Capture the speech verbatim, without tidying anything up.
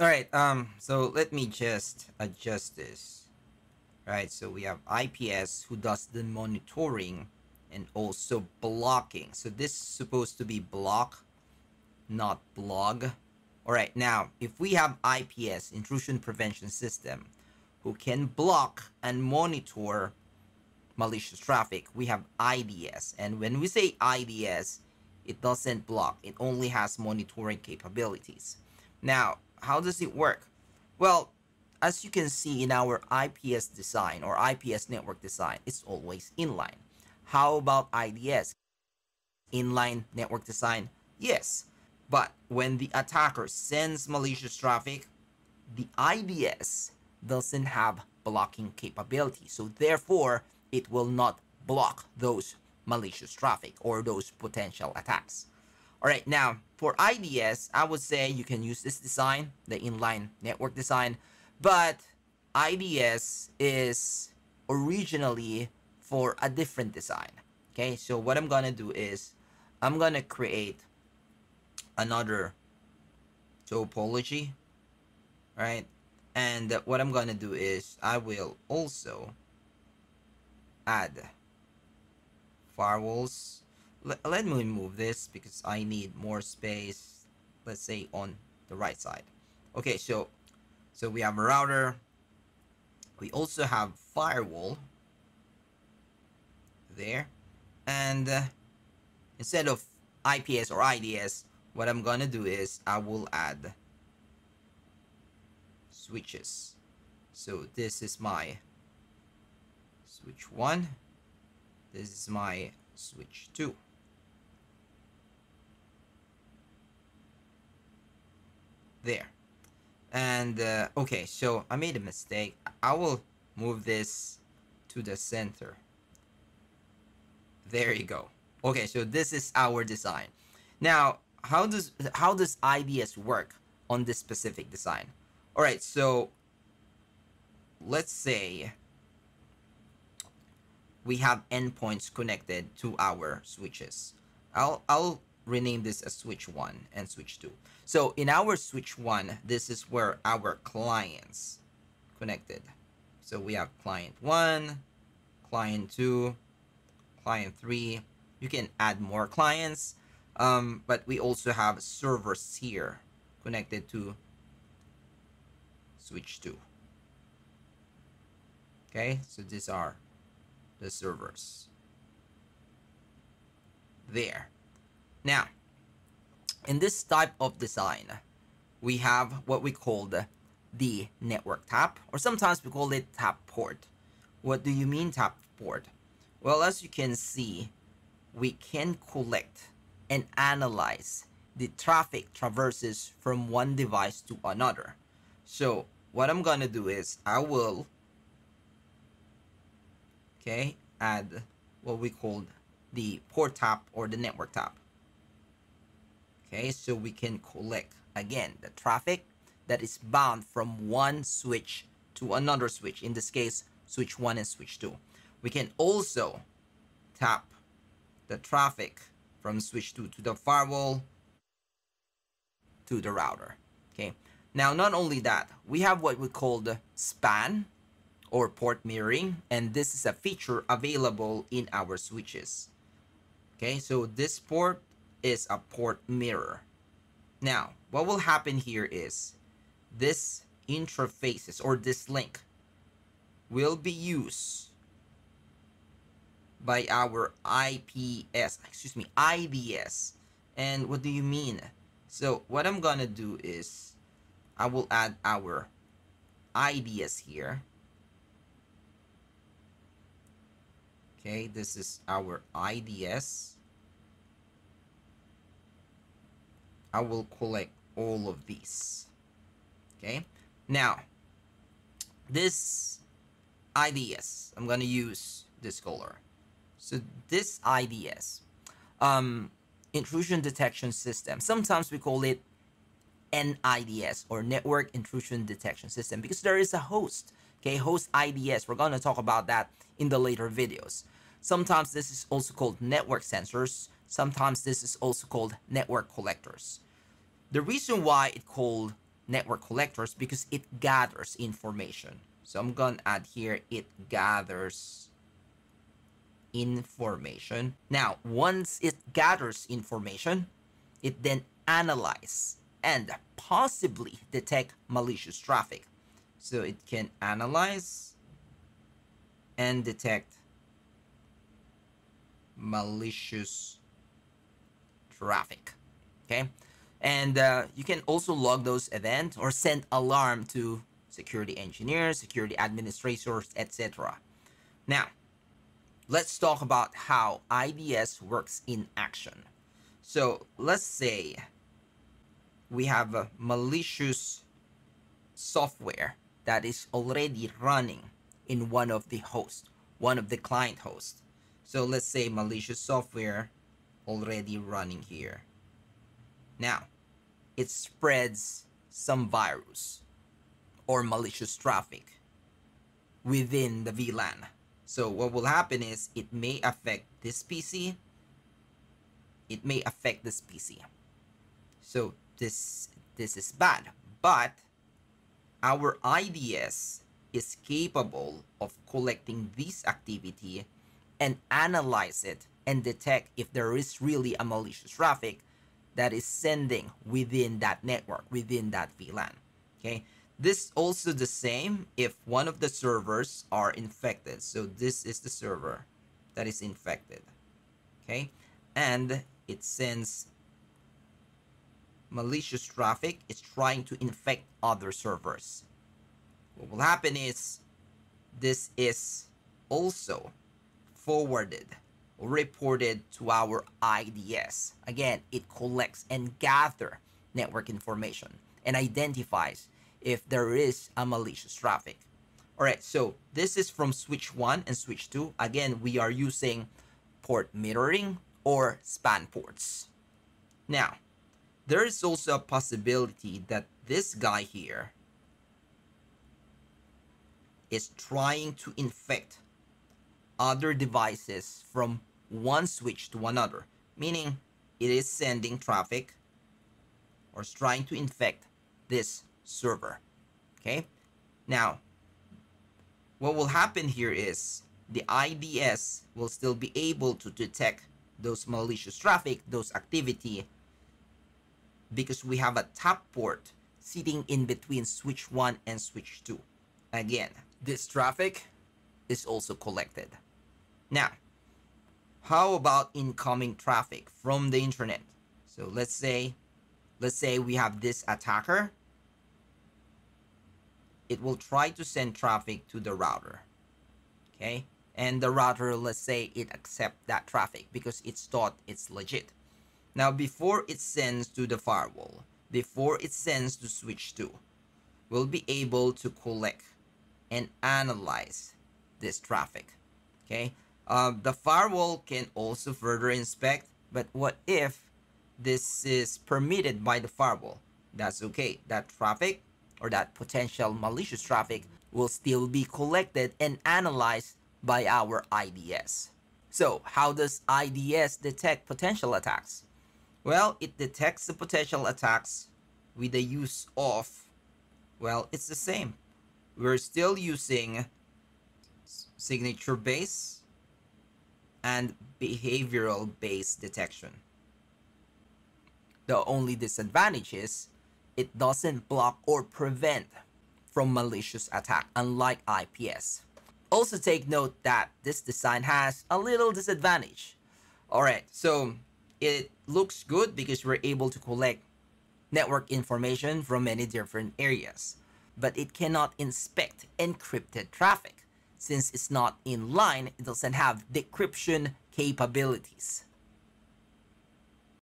All right, um, so let me just adjust this. All right, so we have I P S who does the monitoring and also blocking. So this is supposed to be block, not blog. All right, now, if we have I P S, intrusion prevention system, who can block and monitor malicious traffic, we have I D S. And when we say I D S, it doesn't block. It only has monitoring capabilities. Now, how does it work? Well, as you can see in our I P S design or I P S network design, it's always inline. How about I D S? Inline network design? Yes. But when the attacker sends malicious traffic, the I D S doesn't have blocking capability. So therefore, it will not block those malicious traffic or those potential attacks. All right, now for I D S, I would say you can use this design, the inline network design, but I D S is originally for a different design. Okay, so what I'm gonna do is I'm gonna create another topology, right? And what I'm gonna do is I will also add firewalls. Let me move this because I need more space, let's say on the right side. Okay, so so we have a router. We also have firewall there. And uh, instead of I P S or I D S, what I'm gonna do is I will add switches. So this is my switch one. This is my switch two. There. And uh, okay, so I made a mistake. I will move this to the center. There you go. Okay, so this is our design. Now, how does how does I D S work on this specific design? All right, so let's say we have endpoints connected to our switches. I'll I'll rename this as switch one and switch two. So in our switch one, this is where our clients connected. So we have client one, client two, client three. You can add more clients, um, but we also have servers here connected to switch two. Okay, so these are the servers there. Now, in this type of design, we have what we call the network tap, or sometimes we call it tap port. What do you mean tap port? Well, as you can see, we can collect and analyze the traffic traverses from one device to another. So what I'm gonna do is I will, okay, add what we call the port tap or the network tap. Okay, so we can collect, again, the traffic that is bound from one switch to another switch. In this case, switch one and switch two. We can also tap the traffic from switch two to the firewall to the router. Okay, now not only that, we have what we call the span or port mirroring, and this is a feature available in our switches. Okay, so this port is a port mirror. Now, what will happen here is this interfaces or this link will be used by our I P S, excuse me, I D S. And what do you mean? So what I'm gonna do is I will add our I D S here. Okay, this is our I D S. I will collect all of these. Okay, now this I D S, I'm gonna use this color. So this I D S, um, intrusion detection system, sometimes we call it N I D S or network intrusion detection system because there is a host, okay, host I D S. We're gonna talk about that in the later videos. Sometimes this is also called network sensors. Sometimes this is also called network collectors. The reason why it called network collectors because it gathers information. So I'm gonna add here, it gathers information. Now, once it gathers information, it then analyzes and possibly detect malicious traffic. So it can analyze and detect malicious traffic, okay? And uh, you can also log those events or send alarm to security engineers, security administrators, et cetera. Now, let's talk about how I D S works in action. So let's say we have a malicious software that is already running in one of the hosts, one of the client hosts. So let's say malicious software already running here. Now, it spreads some virus or malicious traffic within the V LAN. So what will happen is it may affect this P C. It may affect this P C. So this, this is bad, but our I D S is capable of collecting this activity and analyze it and detect if there is really a malicious traffic that is sending within that network, within that V LAN, okay? This also the same if one of the servers are infected. So this is the server that is infected, okay? And it sends malicious traffic. It's trying to infect other servers. What will happen is this is also forwarded, reported to our I D S. Again, it collects and gathers network information and identifies if there is a malicious traffic. All right, so this is from switch one and switch two. Again, we are using port mirroring or span ports. Now, there is also a possibility that this guy here is trying to infect other devices from one switch to another, meaning it is sending traffic or is trying to infect this server, okay? Now, what will happen here is the I D S will still be able to detect those malicious traffic, those activity, because we have a tap port sitting in between switch one and switch two. Again, this traffic is also collected. Now, how about incoming traffic from the internet? So let's say, let's say we have this attacker. It will try to send traffic to the router, okay? And the router, let's say it accepts that traffic because it's thought it's legit. Now, before it sends to the firewall, before it sends to switch two, we'll be able to collect and analyze this traffic, okay? Uh, the firewall can also further inspect, but what if this is permitted by the firewall? That's okay. That traffic or that potential malicious traffic will still be collected and analyzed by our I D S. So how does I D S detect potential attacks? Well, it detects the potential attacks with the use of, well, it's the same. We're still using signature-based and behavioral-based detection. The only disadvantage is it doesn't block or prevent from malicious attack, unlike I P S. Also take note that this design has a little disadvantage. All right, so it looks good because we're able to collect network information from many different areas, but it cannot inspect encrypted traffic. Since it's not in line, it doesn't have decryption capabilities.